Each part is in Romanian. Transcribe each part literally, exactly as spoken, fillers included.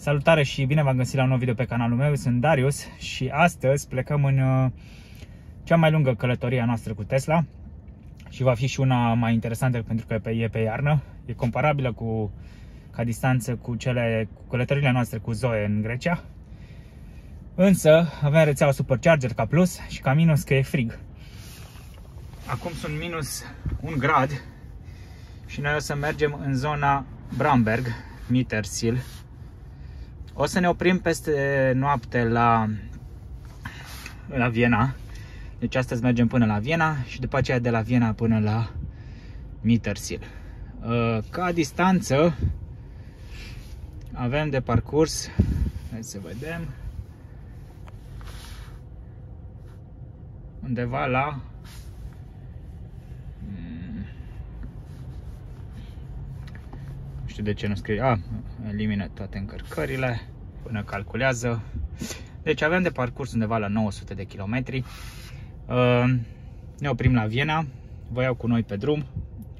Salutare și bine v-am găsit la un nou video pe canalul meu, sunt Darius și astăzi plecăm în cea mai lungă călătorie a noastră cu Tesla și va fi și una mai interesantă pentru că e pe iarnă, e comparabilă cu, ca distanță cu, cele, cu călătorile noastre cu Zoe în Grecia, însă avem rețeaua Supercharger ca plus și ca minus că e frig. Acum sunt minus un grad și noi o să mergem în zona Bramberg, Mittersill. O să ne oprim peste noapte la, la Viena. Deci astăzi mergem până la Viena și după aceea de la Viena până la Mittersill. Ca distanță avem de parcurs, hai să vedem, undeva la de ce nu scrie, a, elimină toate încărcările, până calculează. Deci avem de parcurs undeva la nouă sute de kilometri. Ne oprim la Viena, vă iau cu noi pe drum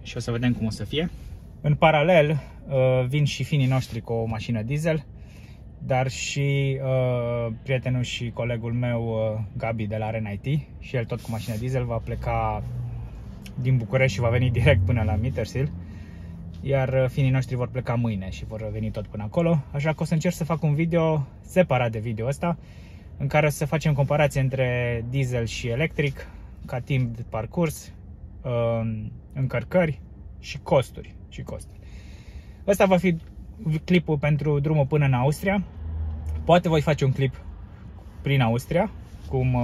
și o să vedem cum o să fie. În paralel vin și finii noștri cu o mașină diesel, dar și prietenul și colegul meu Gabi de la Ren I T, și el tot cu mașină diesel, va pleca din București și va veni direct până la Mittersill. Iar finii noștri vor pleca mâine și vor veni tot până acolo. Așa că o să încerc să fac un video separat de video ăsta, în care o să facem comparație între diesel și electric, ca timp de parcurs, încărcări și costuri. și costuri. Ăsta va fi clipul pentru drumul până în Austria. Poate voi face un clip prin Austria, cum,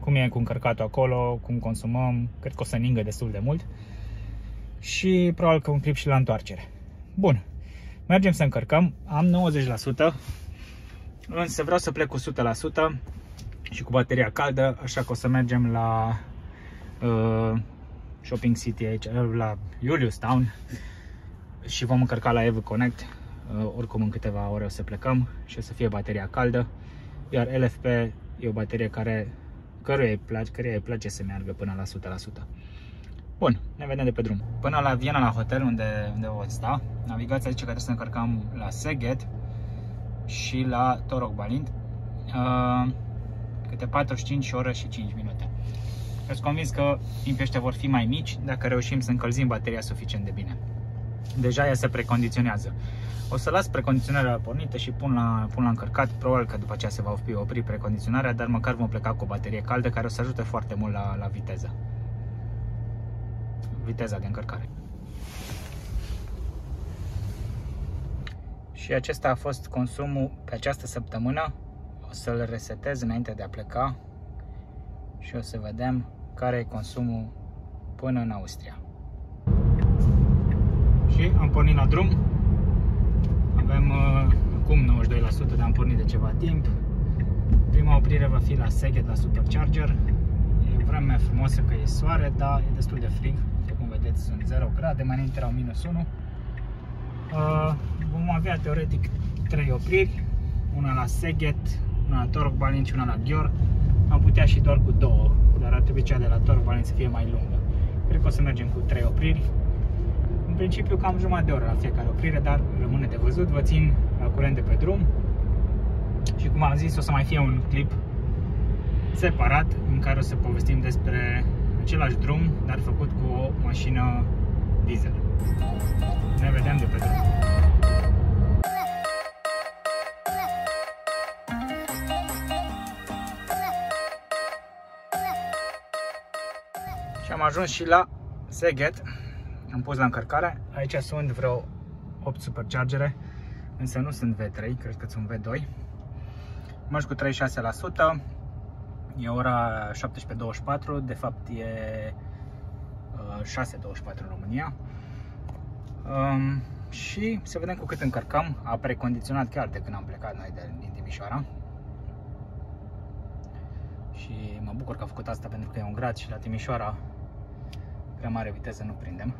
cum e cu încărcatul acolo, cum consumăm, cred că o să ningă destul de mult. Și probabil că un clip și la întoarcere. Bun, mergem să încărcăm. Am nouăzeci la sută, însă vreau să plec cu o sută la sută și cu bateria caldă, așa că o să mergem la uh, Shopping City aici, la Julius Town, și vom încărca la E V Connect. Uh, oricum în câteva ore o să plecăm și o să fie bateria caldă. Iar L F P e o baterie care, căruia îi place, căruia îi place să meargă până la o sută la sută. Bun, ne vedem de pe drum. Până la Viena, la hotel unde, unde voi sta, navigația zice că trebuie să încărcăm la Szeged și la Törökbálint, uh, câte patruzeci și cinci ore și cinci minute. Eu sunt convins că timpii ăștia vor fi mai mici dacă reușim să încălzim bateria suficient de bine. Deja ea se precondiționează. O să las precondiționarea pornită și pun la, pun la încărcat, probabil că după aceea se va opri precondiționarea, dar măcar vom pleca cu o baterie caldă care o să ajute foarte mult la, la viteză. viteza de încărcare. Și acesta a fost consumul pe această săptămână. O să-l resetez înainte de a pleca și o să vedem care e consumul până în Austria. Și am pornit la drum. Avem uh, acum nouăzeci și doi la sută, dar am pornit de ceva timp. Prima oprire va fi la Szeged, la Supercharger. E vreme frumoasă că e soare, dar e destul de frig. Vedeți, sunt zero grade, mai înainte erau minus unu. Uh, vom avea teoretic trei opriri, una la Szeged, una la Törökbálint și una la Győr. Am putea și doar cu două, dar ar trebui cea de la Törökbálint să fie mai lungă. Cred că o să mergem cu trei opriri. În principiu cam jumătate de oră la fiecare oprire, dar rămâne de văzut. Vă țin la curent de pe drum. Și cum am zis, o să mai fie un clip separat în care o să povestim despre același drum, dar făcut cu o mașină diesel. Ne vedem de pe drum. Și am ajuns și la Szeged. Am pus la încărcare. Aici sunt vreo opt superchargere, însă nu sunt V trei, cred că sunt V doi. Merg cu treizeci și șase la sută. E ora șaptesprezece douăzeci și patru, de fapt e șase douăzeci și patru în România. Um, și să vedem cu cât încărcăm. A precondiționat chiar de când am plecat noi de, din Timișoara. Și mă bucur că a făcut asta pentru că e un grad și la Timișoara prea mare viteză nu prindem.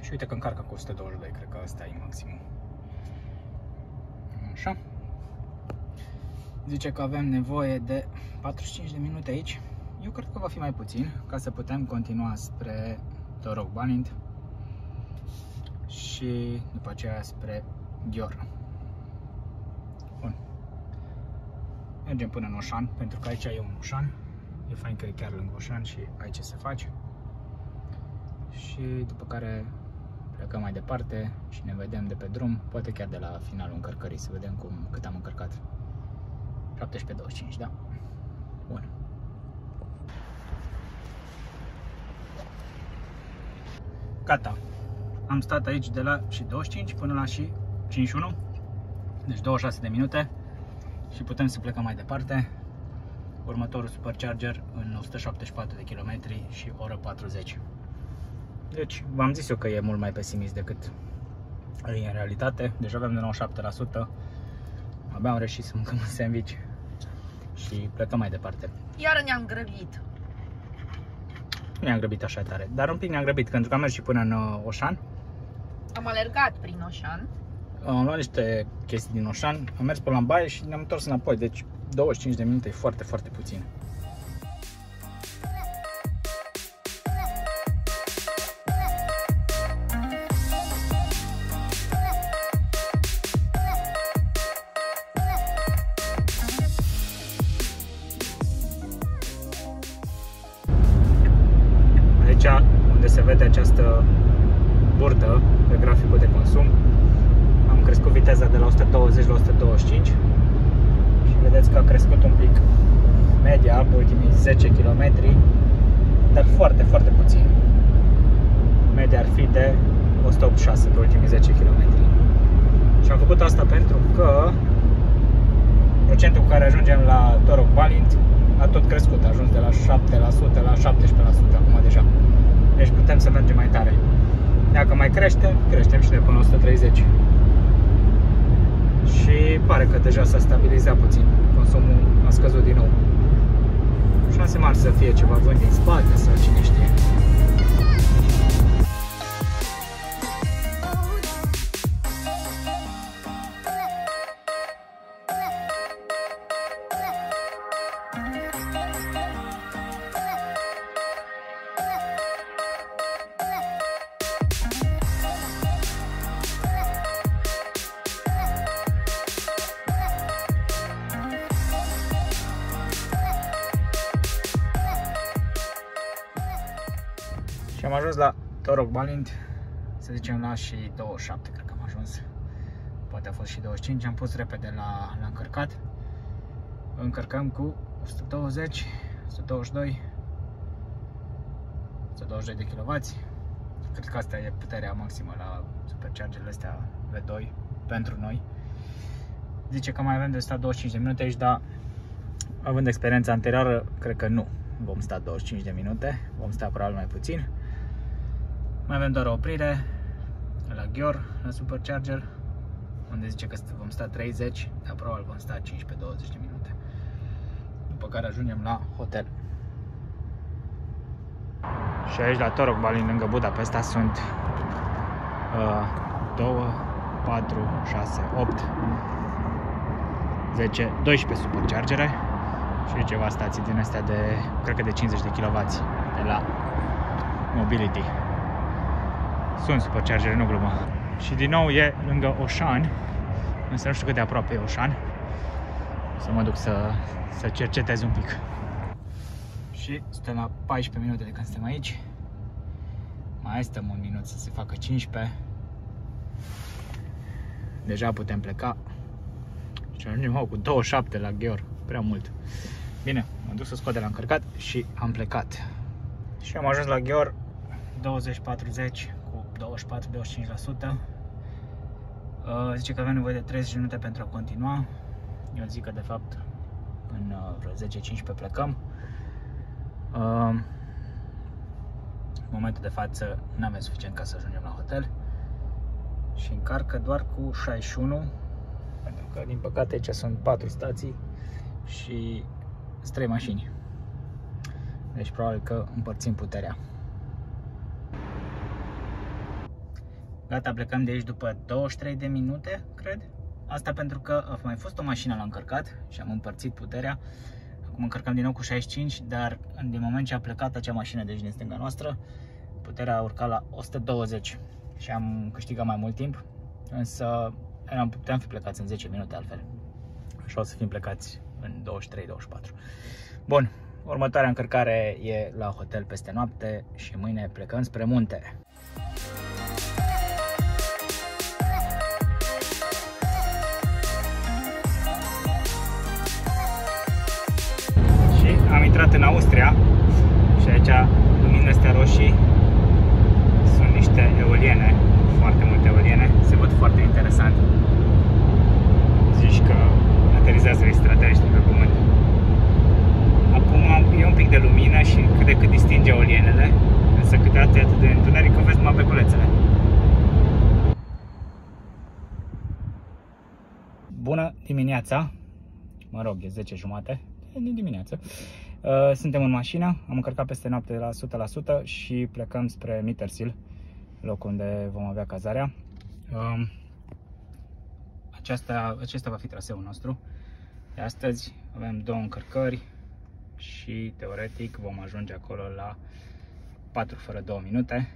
Și uite că încarcă cu o sută douăzeci și doi, cred că asta e maximum. Așa. Zice că avem nevoie de patruzeci și cinci de minute aici. Eu cred că va fi mai puțin, ca să putem continua spre Törökbálint și după aceea spre Győr. Bun. Mergem până în Auchan, pentru că aici e un Auchan. E fain că e chiar lângă Auchan și aici se face. Și după care plecăm mai departe și ne vedem de pe drum, poate chiar de la finalul încărcării, să vedem cum, cât am încărcat. șaptesprezece douăzeci și cinci, da? Bun. Gata. Am stat aici de la și douăzeci și cinci până la și cincizeci și unu, deci douăzeci și șase de minute și putem să plecăm mai departe. Următorul supercharger în o sută șaptezeci și patru de kilometri și oră patruzeci. Deci, v-am zis eu că e mult mai pesimist decât e în realitate. Deja avem de nouăzeci și șapte la sută. Abia am reușit să mâncăm un sandwich și plecăm mai departe. Iar ne-am grăbit. Nu ne-am grăbit așa tare, dar un pic ne-am grăbit, pentru că am mers și până în Auchan. Am alergat prin Auchan. Am luat niște chestii din Auchan, am mers pe Lambaie și ne-am întors înapoi. Deci douăzeci și cinci de minute e foarte, foarte puțin. Deja s-a stabilizat puțin, consumul a scăzut din nou. Șanse mari să fie ceva vânt din spate sau cine știe. Am ajuns la Törökbálint, să zicem la și douăzeci și șapte, cred că am ajuns, poate a fost și douăzeci și cinci, am pus repede la, la încărcat. Încărcăm cu o sută douăzeci, o sută douăzeci și doi, o sută douăzeci și doi de kilowați. Cred că asta e puterea maximă la superchargerele astea V doi pentru noi. Zice că mai avem de stat douăzeci și cinci de minute aici, dar având experiența anterioară, cred că nu vom sta douăzeci și cinci de minute, vom sta probabil mai puțin. Mai avem doar o oprire la Győr, la supercharger, unde zice că vom sta treizeci, dar probabil vom sta cincisprezece douăzeci de minute. După care ajungem la hotel. Și aici la Törökbálint, lângă Budapesta, sunt uh, doi, patru, șase, opt, zece, doisprezece superchargere și ceva stații din astea de, cred că de cincizeci de kilowați de la Mobility. Sunt superchargere, nu glumă. Și din nou e lângă Auchan, însă nu știu cât de aproape e Auchan. Să mă duc să, să cercetez un pic. Și suntem la paisprezece minute de când suntem aici. Mai stăm un minut să se facă cincisprezece. Deja putem pleca. Și ajungem oh, cu douăzeci și șapte la Győr, prea mult. Bine, mă duc să scot de la încărcat și am plecat. Și am ajuns la Győr douăzeci patruzeci. douăzeci și patru douăzeci și cinci la sută. Zice că avem nevoie de treizeci minute pentru a continua. Eu zic că de fapt în vreo zece cincisprezece plecăm. În momentul de față nu avem suficient ca să ajungem la hotel. Și încarcă doar cu șaizeci și unu, pentru că din păcate aici sunt patru stații și trei mașini. Deci probabil că împărțim puterea. Gata, plecăm de aici după douăzeci și trei de minute, cred. Asta pentru că a mai fost o mașină la încărcat și am împărțit puterea. Acum încărcăm din nou cu șaizeci și cinci, dar din moment ce a plecat acea mașină de aici din stânga noastră, puterea a urcat la o sută douăzeci și am câștigat mai mult timp, însă am puteam fi plecați în zece minute altfel. Așa o să fim plecați în douăzeci și trei douăzeci și patru. Bun, următoarea încărcare e la hotel peste noapte și mâine plecăm spre munte. Și am intrat în Austria și aici luminile astea roșii sunt niște eoliene, foarte multe eoliene, se văd foarte interesant. Zici că aterizează extraterestre pe pământ. Acum e un pic de lumină și cât de cât distinge eolienele, însă câteodată e atât de întuneric că vezi numai beculețele. Bună dimineața! Mă rog, e zece și jumătate, e dimineață. Suntem în mașină, am încărcat peste noapte la o sută la sută și plecăm spre Mittersill, locul unde vom avea cazarea. Aceasta, acesta va fi traseul nostru. De astăzi avem două încărcări și teoretic vom ajunge acolo la patru fără două minute.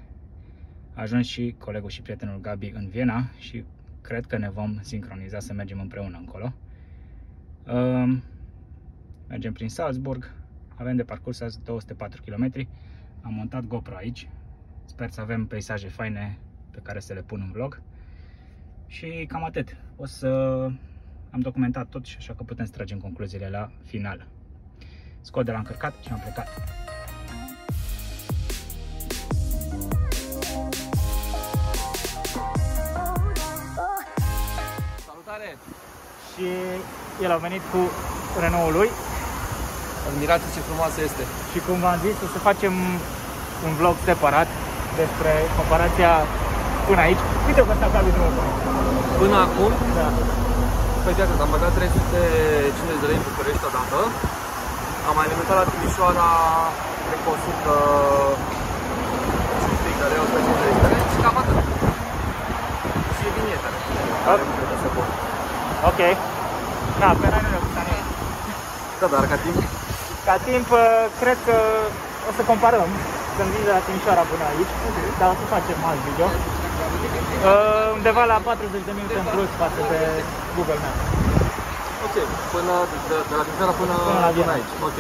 A ajuns și colegul și prietenul Gabi în Viena și cred că ne vom sincroniza să mergem împreună încolo. Mergem prin Salzburg, avem de parcurs azi două sute patru de kilometri. Am montat GoPro aici, sper să avem peisaje faine pe care să le pun în vlog. Și cam atât. O să am documentat tot și așa că putem să tragem concluziile la final. Scot de la încărcat și am plecat. Salutare! Și el a venit cu Renault-ul lui. Admirați ce frumoasă este! Și cum v-am zis, o să facem un vlog separat despre comparația până aici. Uite că asta de nou. Până acum? Da. Păi de atât, am băgat trei sute cincizeci de lei în București odată. Am mai limitat la Timișoara, cred că o sută cincizeci de lei, o sută cincizeci de lei și cam atât. Și vinietele. Ok. Da, pe noi nu ne gustă nimic. Da, dar ca timp? Ca timp, cred că o să comparăm. Când vin de la Timișoara până aici, dar o să facem alt video. Uh, undeva la patruzeci de minute în plus față de Google Maps. Ok, până de, de la Timișoara până, până, la până aici. Ok.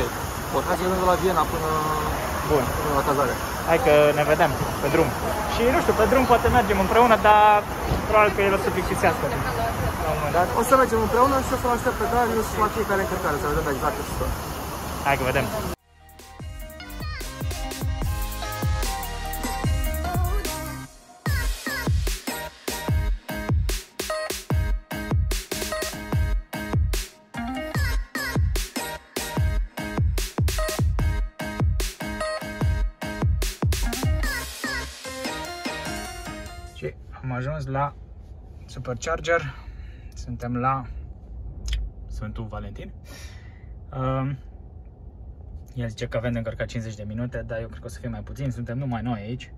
Bun, hai să mergem de la Viena până, Bun. până la cazare. Hai că ne vedem pe drum. Și nu știu, pe drum poate mergem împreună, dar probabil că el o să plictisească. O să mergem împreună și o să-l aștept pe Darius la fiecare încărcare, să vedem exact ce stă. Hai că vedem. Am ajuns la SuperCharger, suntem la Sfântul Valentin. El zice că avem de încărcat cincizeci de minute, dar eu cred că o să fie mai puțin. Suntem numai noi aici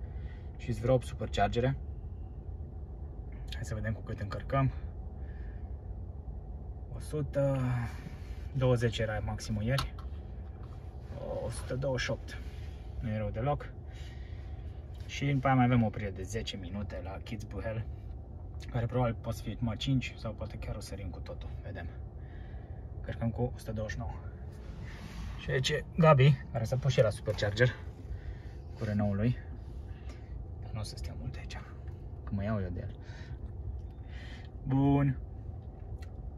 și vreo opt superchargere. Hai să vedem cu cât încărcăm. o sută douăzeci era maximul ieri, o sută douăzeci și opt, nu e rău deloc. Și după aia mai avem o oprire de zece minute la Kitzbühel, care probabil poate să fie numai cinci sau poate chiar o sărim cu totul, vedem. Cărcăm cu o sută douăzeci și nouă. Și aici e Gabi, care s-a pus și la Supercharger cu Renault-ul lui. Nu o să stea mult aici, că mă iau eu de el. Bun.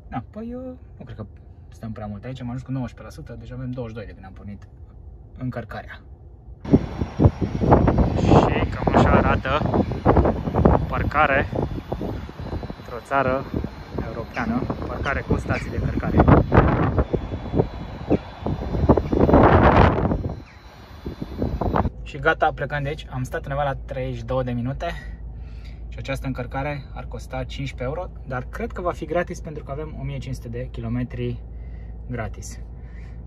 Da, păi eu nu cred că stăm prea mult aici, am ajuns cu nouăsprezece la sută, deci avem douăzeci și doi de când am pornit încărcarea. Și cam așa arată parcare într-o țară europeană, parcare cu stații de încărcare. Și gata, plecăm de aici. Am stat undeva la treizeci și două de minute și această încărcare ar costa cincisprezece euro, dar cred că va fi gratis pentru că avem o mie cinci sute de kilometri gratis.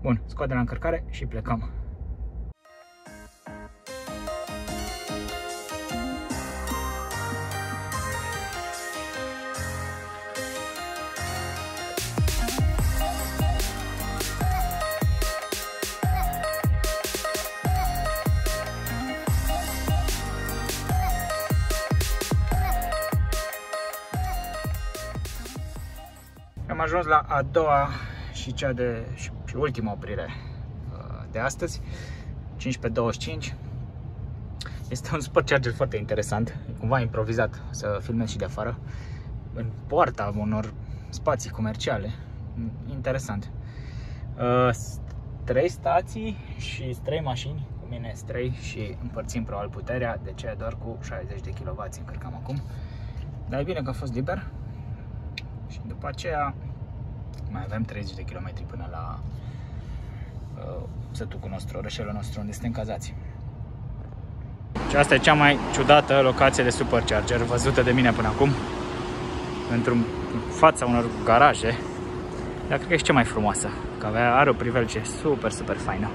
Bun, scoate la încărcare și plecăm. Am ajuns la a doua și cea de și, și ultima oprire de astăzi, cincisprezece douăzeci și cinci. Este un supercharger foarte interesant, cumva improvizat, să filmez și de afară, în poarta unor spații comerciale. Interesant. Trei stații și trei mașini, cu mine sunt trei și împărțim probabil puterea, de ce doar cu șaizeci de kilowați încărcam acum. Dar e bine că a fost liber. Și după aceea mai avem treizeci de kilometri până la uh, sătucul nostru, orășelul nostru unde suntem cazați. Și asta e cea mai ciudată locație de supercharger văzută de mine până acum, într-un fața unor garaje, dar cred că e cea mai frumoasă, că avea, are o privelgie super, super faină.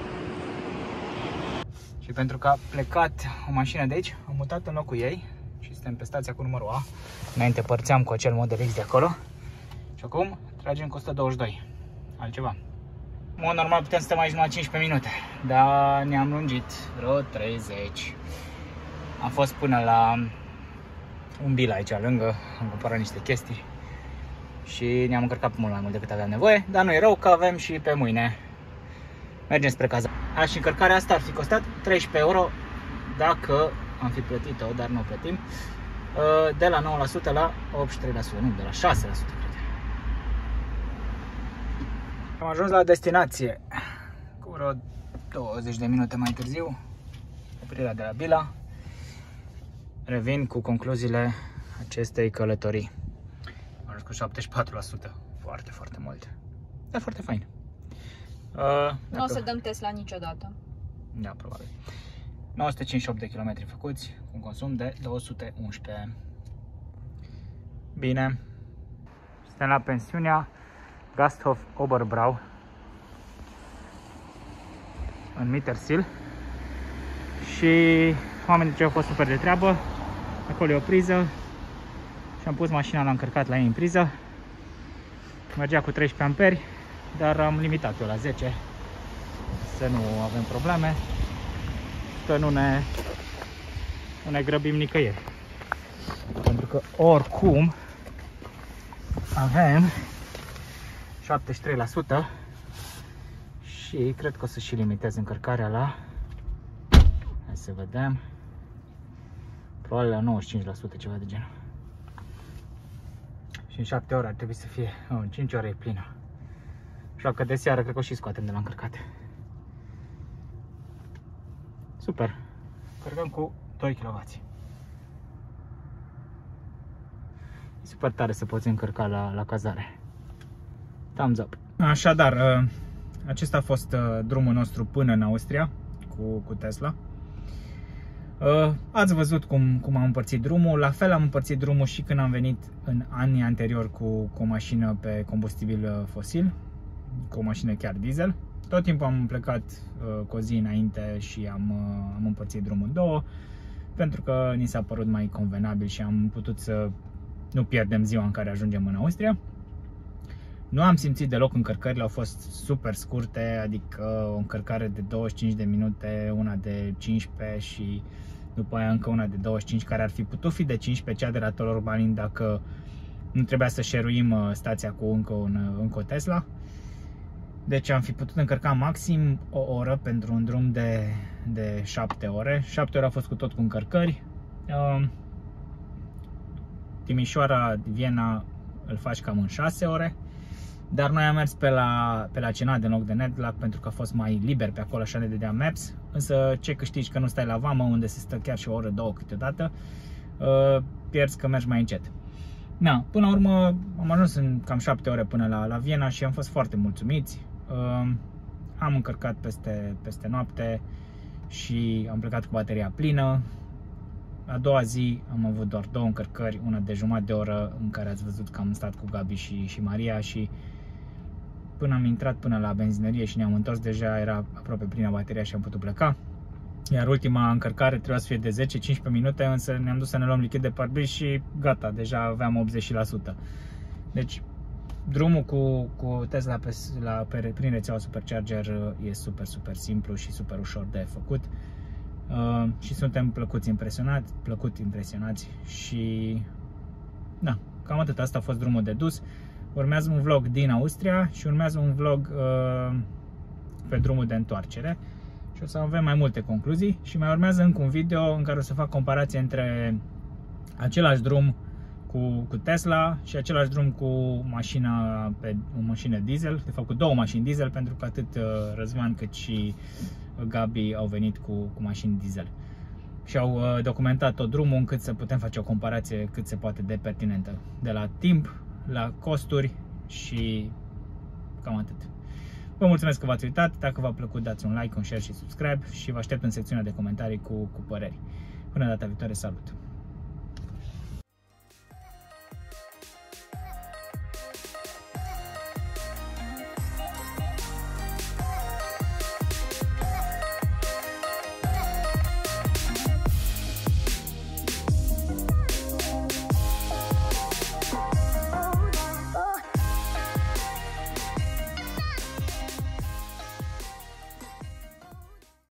Și pentru că a plecat o mașină de aici, am mutat în locul ei și suntem pe stația cu numărul A. Înainte părțeam cu acel Model X de acolo și acum tragem cu o sută douăzeci și doi, altceva. În mod normal putem să stăm aici numai cincisprezece minute, dar ne-am lungit vreo treizeci. Am fost până la un BILA aici lângă, am cumpărat niște chestii și ne-am încărcat mult mai mult decât aveam nevoie, dar nu e rău că avem și pe mâine. Mergem spre casă. Și încărcarea asta ar fi costat treisprezece euro dacă am fi plătit-o, dar nu o plătim, de la nouă la sută la optzeci și trei la sută, nu, de la șase la sută cred. Am ajuns la destinație cu vreo douăzeci de minute mai târziu, oprirea de la BILA. Revin cu concluziile acestei călătorii. Am ajuns cu șaptezeci și patru la sută, foarte, foarte mult, dar foarte fain. Uh, dacă... Nu o să dăm Tesla niciodată. Da, probabil. nouă sute cincizeci și opt de kilometri făcuți, cu un consum de două sute unsprezece. Bine. Suntem la pensiunea Gasthof Oberbrau în Mittersill și oamenii ce au fost super de treabă. Acolo e o priză și am pus mașina, l-am încărcat la ei în priză. Mergea cu treisprezece amperi, dar am limitat-o la zece, să nu avem probleme, că nu ne, nu ne grăbim nicăieri. Pentru că oricum avem șaptezeci și trei la sută și cred că o să și limitez încărcarea la, hai să vedem, probabil la nouăzeci și cinci la sută, ceva de genul. Și în șapte ore ar trebui să fie, nu, în cinci ore e plină. Așa că de seară cred că o și scoatem de la încărcat. Super! Încărcăm cu doi kilowați. E super tare să poți încărca la, la cazare. Thumbs up! Așadar, acesta a fost drumul nostru până în Austria cu, cu Tesla. Ați văzut cum, cum am împărțit drumul. La fel am împărțit drumul și când am venit în anii anterior cu, cu o mașină pe combustibil fosil, cu o mașină chiar diesel. Tot timpul am plecat uh, cu o zi înainte și am, uh, am împărțit drumul în două, pentru că ni s-a părut mai convenabil și am putut să nu pierdem ziua în care ajungem în Austria. Nu am simțit deloc încărcările, au fost super scurte, adică o încărcare de douăzeci și cinci de minute, una de cincisprezece și după aia încă una de douăzeci și cinci, care ar fi putut fi de cincisprezece, cea de la Törökbálint, dacă nu trebuia să share-uim stația cu încă, un, încă o Tesla. Deci am fi putut încărca maxim o oră pentru un drum de, de șapte ore. șapte ore a fost cu tot cu încărcări. Timișoara, Viena îl faci cam în șase ore. Dar noi am mers pe la, pe la Cenade în loc de Nedlac, pentru că a fost mai liber pe acolo, așa ne dădea Maps. Însă ce câștigi că nu stai la vamă, unde se stă chiar și o oră, două câteodată. Pierzi că mergi mai încet. Na, până la urmă am ajuns în cam șapte ore până la, la Viena și am fost foarte mulțumiți. Am încărcat peste, peste noapte și am plecat cu bateria plină. A doua zi am avut doar două încărcări, una de jumătate de oră în care ați văzut că am stat cu Gabi și, și Maria și până am intrat până la benzinărie și ne-am întors, deja era aproape plină bateria și am putut pleca. Iar ultima încărcare trebuia să fie de zece la cincisprezece minute, însă ne-am dus să ne luăm lichid de parbriz și gata, deja aveam optzeci la sută. Deci drumul cu, cu Tesla pe, la, pe, prin rețeaua Supercharger e super, super simplu și super ușor de făcut. Uh, și suntem plăcuți impresionați, plăcut impresionați și da, cam atât. Asta a fost drumul de dus. urmează un vlog din Austria și urmează un vlog uh, pe drumul de întoarcere. Și o să avem mai multe concluzii și mai urmează încă un video în care o să fac comparație între același drum cu, cu Tesla și același drum cu mașina pe o mașină diesel, de fapt cu două mașini diesel, pentru că atât Răzvan cât și Gabi au venit cu, cu mașini diesel și au documentat tot drumul încât să putem face o comparație cât se poate de pertinentă, de la timp, la costuri și cam atât. Vă mulțumesc că v-ați uitat, dacă v-a plăcut dați un like, un share și subscribe și vă aștept în secțiunea de comentarii cu, cu păreri. Până data viitoare, salut!